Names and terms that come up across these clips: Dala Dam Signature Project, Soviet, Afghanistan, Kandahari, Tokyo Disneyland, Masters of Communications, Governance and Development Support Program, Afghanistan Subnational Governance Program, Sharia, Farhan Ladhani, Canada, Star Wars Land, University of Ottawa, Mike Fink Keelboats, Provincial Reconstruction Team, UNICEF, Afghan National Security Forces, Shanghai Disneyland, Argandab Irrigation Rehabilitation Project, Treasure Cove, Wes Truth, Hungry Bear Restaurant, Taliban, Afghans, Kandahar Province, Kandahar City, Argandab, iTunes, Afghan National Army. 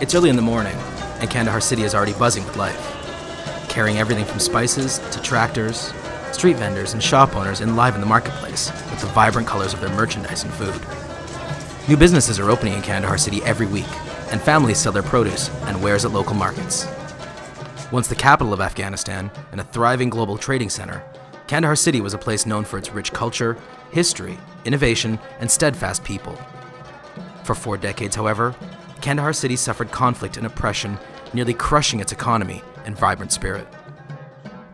It's early in the morning, and Kandahar City is already buzzing with life, carrying everything from spices to tractors. Street vendors and shop owners enliven the marketplace with the vibrant colors of their merchandise and food. New businesses are opening in Kandahar City every week, and families sell their produce and wares at local markets. Once the capital of Afghanistan and a thriving global trading center, Kandahar City was a place known for its rich culture, history, innovation, and steadfast people. For 4 decades, however, Kandahar City suffered conflict and oppression, nearly crushing its economy and vibrant spirit.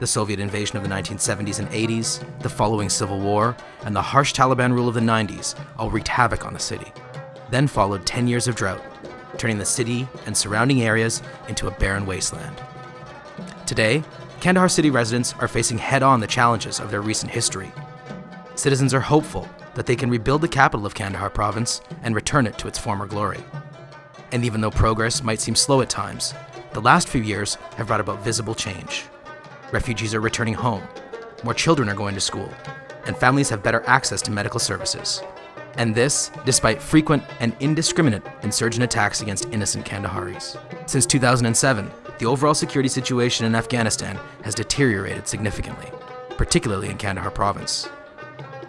The Soviet invasion of the 1970s and 80s, the following civil war, and the harsh Taliban rule of the 90s all wreaked havoc on the city. Then followed 10 years of drought, turning the city and surrounding areas into a barren wasteland. Today, Kandahar City residents are facing head-on the challenges of their recent history. Citizens are hopeful that they can rebuild the capital of Kandahar Province and return it to its former glory. And even though progress might seem slow at times, the last few years have brought about visible change. Refugees are returning home, more children are going to school, and families have better access to medical services. And this, despite frequent and indiscriminate insurgent attacks against innocent Kandaharis. Since 2007, the overall security situation in Afghanistan has deteriorated significantly, particularly in Kandahar Province.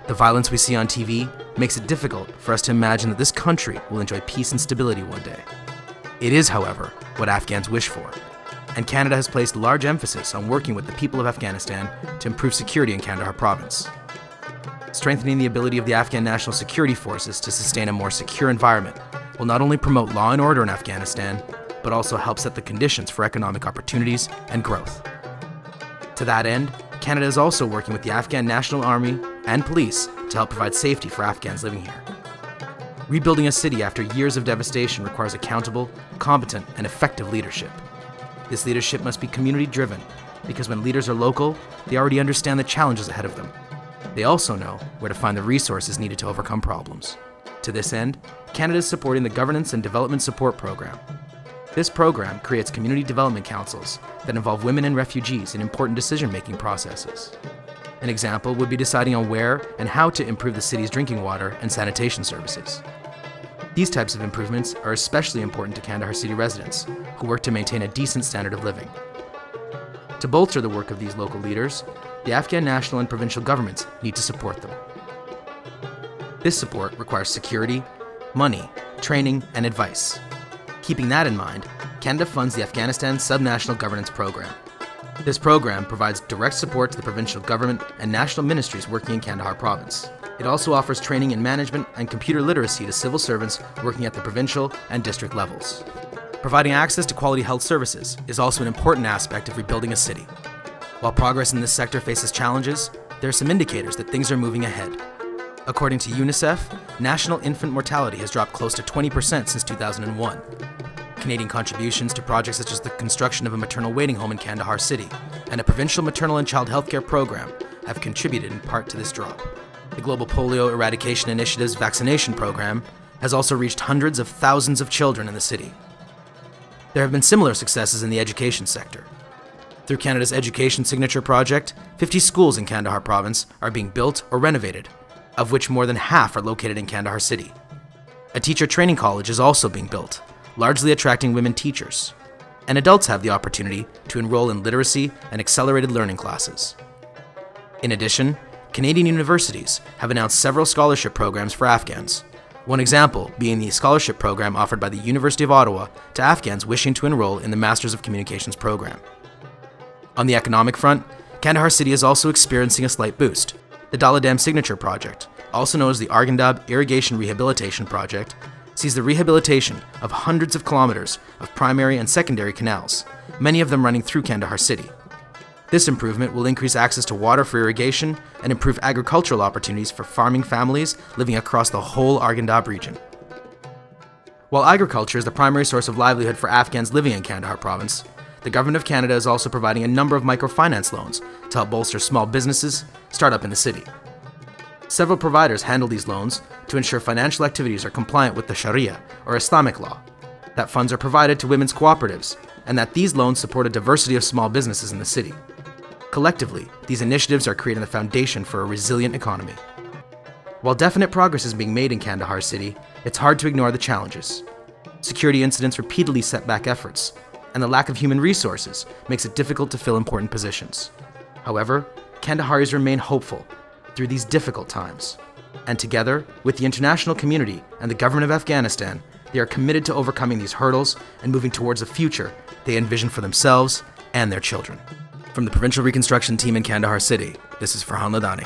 The violence we see on TV makes it difficult for us to imagine that this country will enjoy peace and stability one day. It is, however, what Afghans wish for. And Canada has placed large emphasis on working with the people of Afghanistan to improve security in Kandahar Province. Strengthening the ability of the Afghan National Security Forces to sustain a more secure environment will not only promote law and order in Afghanistan, but also help set the conditions for economic opportunities and growth. To that end, Canada is also working with the Afghan National Army and police to help provide safety for Afghans living here. Rebuilding a city after years of devastation requires accountable, competent, and effective leadership. This leadership must be community-driven, because when leaders are local, they already understand the challenges ahead of them. They also know where to find the resources needed to overcome problems. To this end, Canada is supporting the Governance and Development Support Program. This program creates community development councils that involve women and refugees in important decision-making processes. An example would be deciding on where and how to improve the city's drinking water and sanitation services. These types of improvements are especially important to Kandahar City residents, who work to maintain a decent standard of living. To bolster the work of these local leaders, the Afghan national and provincial governments need to support them. This support requires security, money, training, and advice. Keeping that in mind, Canada funds the Afghanistan Subnational Governance Program. This program provides direct support to the provincial government and national ministries working in Kandahar Province. It also offers training in management and computer literacy to civil servants working at the provincial and district levels. Providing access to quality health services is also an important aspect of rebuilding a city. While progress in this sector faces challenges, there are some indicators that things are moving ahead. According to UNICEF, national infant mortality has dropped close to 20% since 2001. Canadian contributions to projects such as the construction of a maternal waiting home in Kandahar City and a provincial maternal and child health care program have contributed in part to this drop. The Global Polio Eradication Initiative's vaccination program has also reached hundreds of thousands of children in the city. There have been similar successes in the education sector. Through Canada's Education Signature Project, 50 schools in Kandahar Province are being built or renovated, of which more than half are located in Kandahar City. A teacher training college is also being built, largely attracting women teachers, and adults have the opportunity to enroll in literacy and accelerated learning classes. In addition, Canadian universities have announced several scholarship programs for Afghans, one example being the scholarship program offered by the University of Ottawa to Afghans wishing to enroll in the Masters of Communications program. On the economic front, Kandahar City is also experiencing a slight boost. The Dala Dam Signature Project, also known as the Argandab Irrigation Rehabilitation Project, sees the rehabilitation of hundreds of kilometers of primary and secondary canals, many of them running through Kandahar City. This improvement will increase access to water for irrigation and improve agricultural opportunities for farming families living across the whole Argandab region. While agriculture is the primary source of livelihood for Afghans living in Kandahar Province, the Government of Canada is also providing a number of microfinance loans to help bolster small businesses start up in the city. Several providers handle these loans to ensure financial activities are compliant with the Sharia, or Islamic law, that funds are provided to women's cooperatives, and that these loans support a diversity of small businesses in the city. Collectively, these initiatives are creating the foundation for a resilient economy. While definite progress is being made in Kandahar City, it's hard to ignore the challenges. Security incidents repeatedly set back efforts, and the lack of human resources makes it difficult to fill important positions. However, Kandaharis remain hopeful through these difficult times. And together, with the international community and the government of Afghanistan, they are committed to overcoming these hurdles and moving towards a future they envision for themselves and their children. From the Provincial Reconstruction Team in Kandahar City, this is Farhan Ladhani.